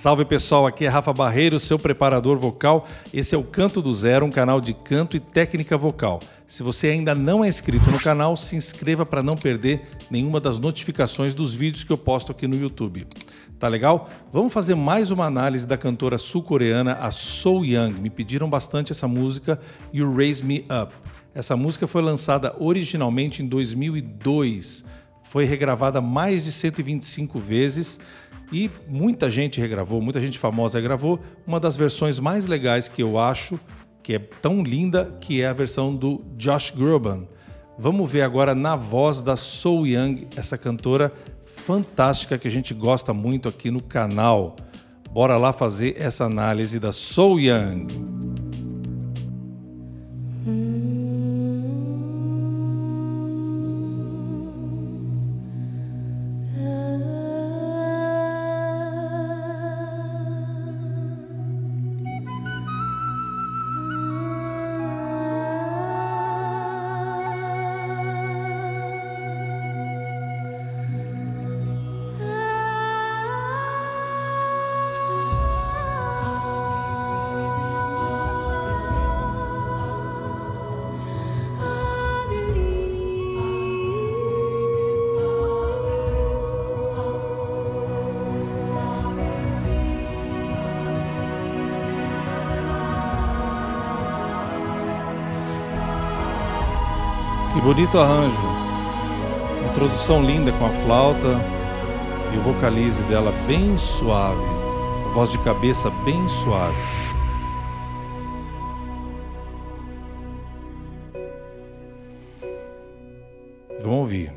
Salve pessoal, aqui é Rafa Barreiro, seu preparador vocal. Esse é o Canto do Zero, um canal de canto e técnica vocal. Se você ainda não é inscrito no canal, se inscreva para não perder nenhuma das notificações dos vídeos que eu posto aqui no YouTube. Tá legal? Vamos fazer mais uma análise da cantora sul-coreana, a Sohyang. Me pediram bastante essa música, You Raise Me Up. Essa música foi lançada originalmente em 2002. Foi regravada mais de 125 vezes e muita gente regravou, muita gente famosa regravou. Uma das versões mais legais que eu acho, que é tão linda, que é a versão do Josh Groban. Vamos ver agora na voz da Sohyang, essa cantora fantástica que a gente gosta muito aqui no canal. Bora lá fazer essa análise da Sohyang. Que bonito arranjo, introdução linda com a flauta e o vocalize dela bem suave, a voz de cabeça bem suave. Vamos ouvir.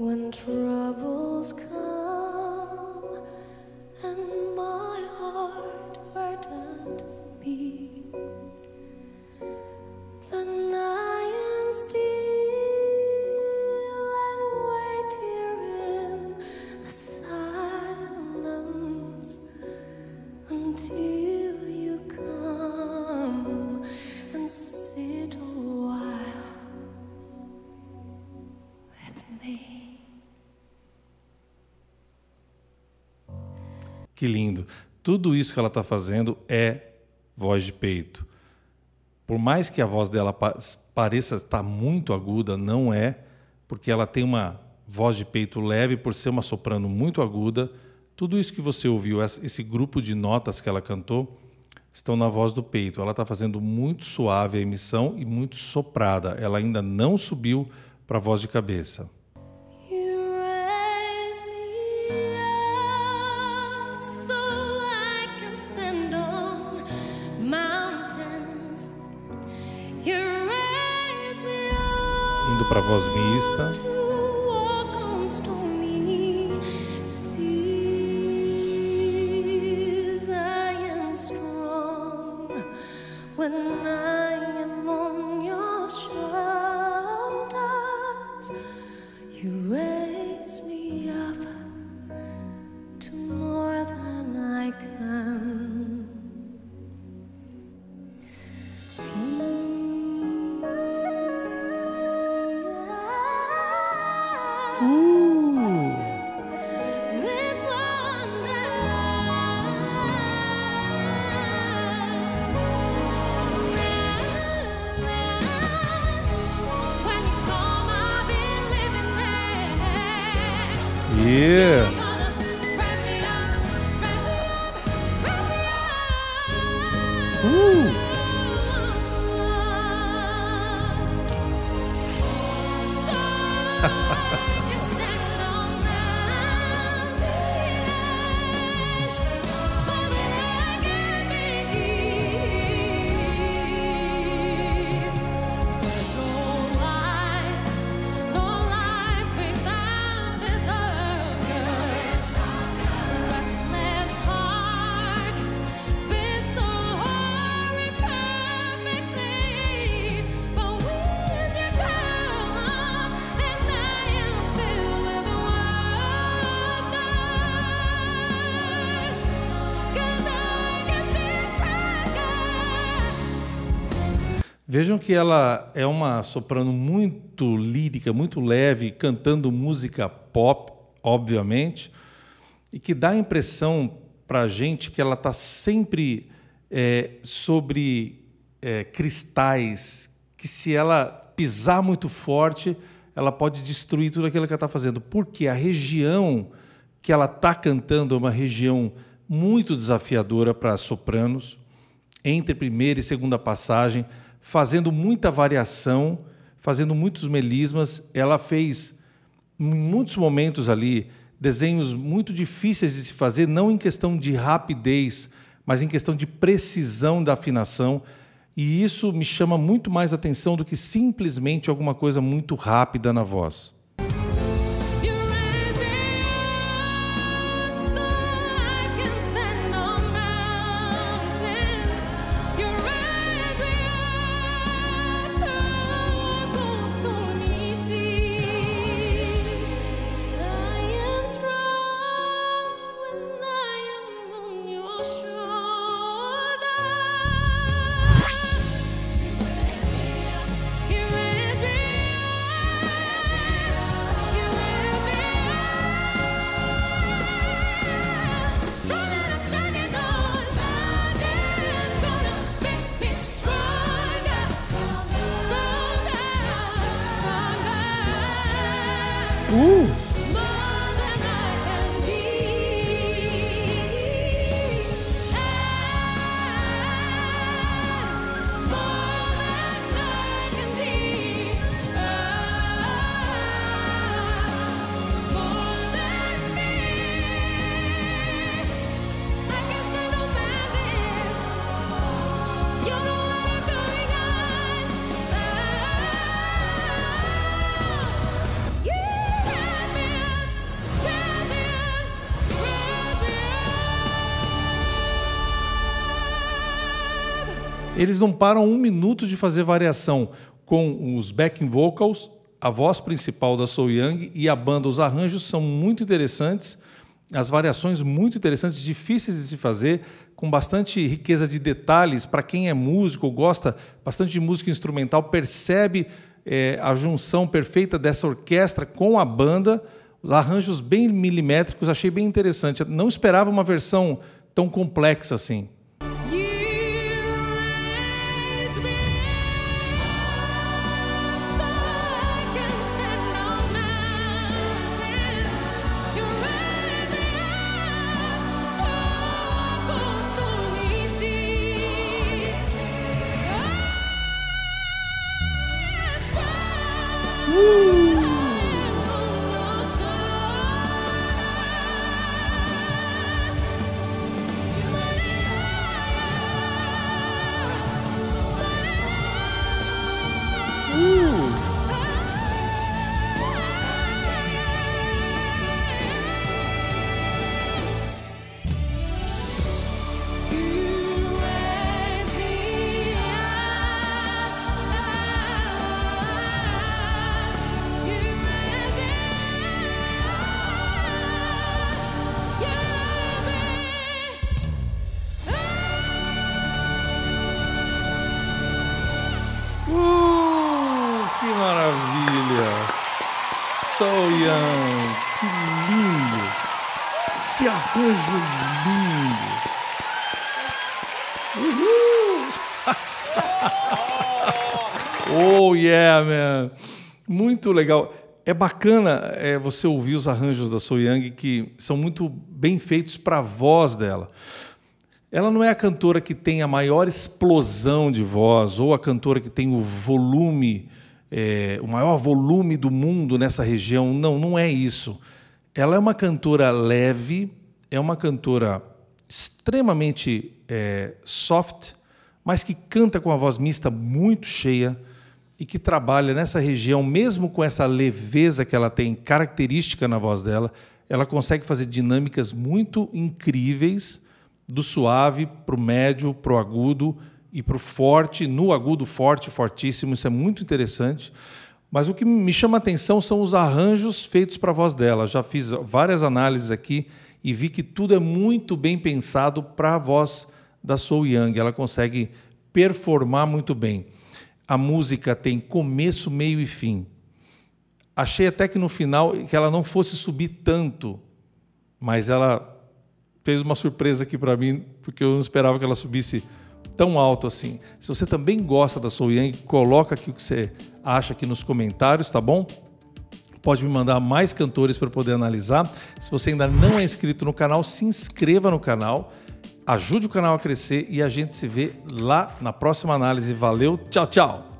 When troubles come and my heart burdened be, then I am still and wait here in the silence until you come and sit a while with me. Que lindo. Tudo isso que ela está fazendo é voz de peito. Por mais que a voz dela pareça estar muito aguda, não é, porque ela tem uma voz de peito leve por ser uma soprano muito aguda. Tudo isso que você ouviu, esse grupo de notas que ela cantou, estão na voz do peito. Ela está fazendo muito suave a emissão e muito soprada. Ela ainda não subiu para a voz de cabeça. Indo para a voz mista. Yeah. Vejam que ela é uma soprano muito lírica, muito leve, cantando música pop, obviamente, e que dá a impressão para a gente que ela está sempre sobre cristais, que se ela pisar muito forte, ela pode destruir tudo aquilo que ela está fazendo, porque a região que ela está cantando é uma região muito desafiadora para sopranos, entre primeira e segunda passagem, fazendo muita variação, fazendo muitos melismas. Ela fez, em muitos momentos ali, desenhos muito difíceis de se fazer, não em questão de rapidez, mas em questão de precisão da afinação. E isso me chama muito mais atenção do que simplesmente alguma coisa muito rápida na voz. Eles não param um minuto de fazer variação com os backing vocals, a voz principal da Sohyang e a banda. Os arranjos são muito interessantes, as variações muito interessantes, difíceis de se fazer, com bastante riqueza de detalhes. Para quem é músico ou gosta bastante de música instrumental, percebe a junção perfeita dessa orquestra com a banda. Os arranjos bem milimétricos, achei bem interessante. Não esperava uma versão tão complexa assim. Sohyang, que lindo, que arranjo lindo. Uhul. Oh yeah, man, muito legal. É bacana você ouvir os arranjos da Sohyang, que são muito bem feitos para a voz dela. Ela não é a cantora que tem a maior explosão de voz ou a cantora que tem o volume, o maior volume do mundo nessa região. Não, não é isso. Ela é uma cantora leve, é uma cantora extremamente soft, mas que canta com a voz mista muito cheia e que trabalha nessa região, mesmo com essa leveza que ela tem, característica na voz dela. Ela consegue fazer dinâmicas muito incríveis, do suave para o médio, para o agudo, e para o forte, no agudo forte, fortíssimo. Isso é muito interessante. Mas o que me chama a atenção são os arranjos feitos para a voz dela. Já fiz várias análises aqui e vi que tudo é muito bem pensado para a voz da Sohyang. Ela consegue performar muito bem. a música tem começo, meio e fim. Achei até que no final que ela não fosse subir tanto, mas ela fez uma surpresa aqui para mim, porque eu não esperava que ela subisse tão alto assim. Se você também gosta da Sohyang, coloca aqui o que você acha aqui nos comentários, tá bom? Pode me mandar mais cantores para poder analisar. Se você ainda não é inscrito no canal, se inscreva no canal, ajude o canal a crescer e a gente se vê lá na próxima análise. Valeu, tchau, tchau!